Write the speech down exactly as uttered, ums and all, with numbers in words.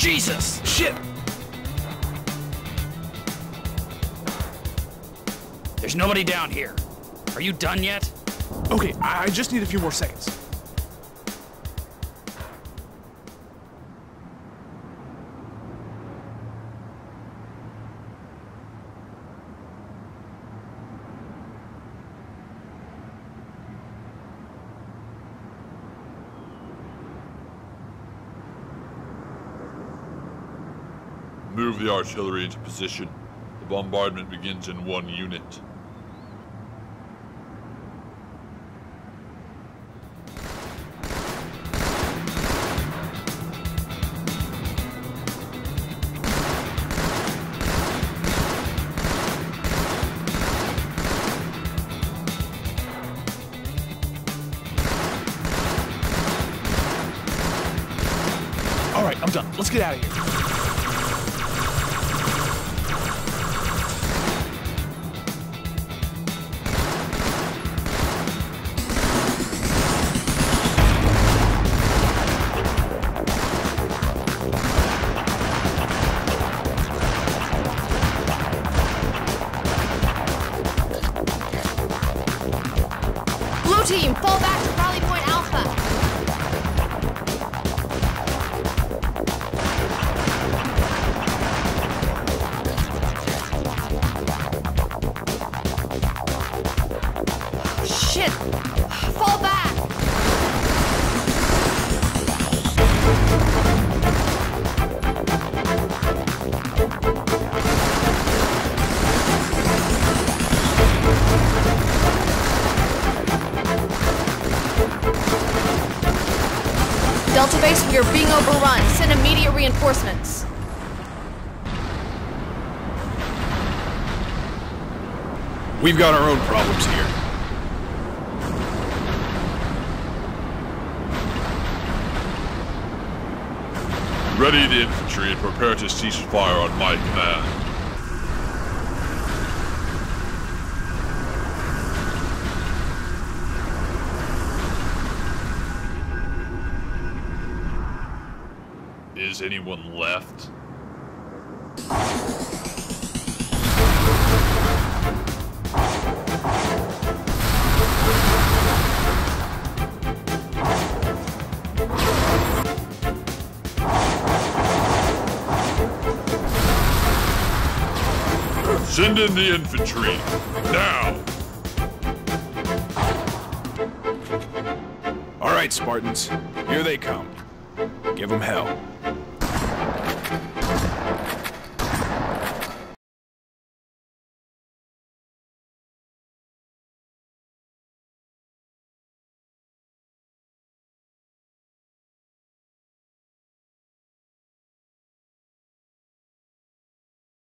Jesus! Shit! There's nobody down here. Are you done yet? Okay, I, I just need a few more seconds. Move the artillery into position. The bombardment begins in one unit. All right, I'm done. Let's get out of here. Team, fall back to Rally Point Alpha. Shit! Fall back! Delta Base, we are being overrun. Send immediate reinforcements. We've got our own problems here. Ready the infantry and prepare to cease fire on my command. Is anyone left? Send in the infantry, now! All right, Spartans, here they come. Give them hell.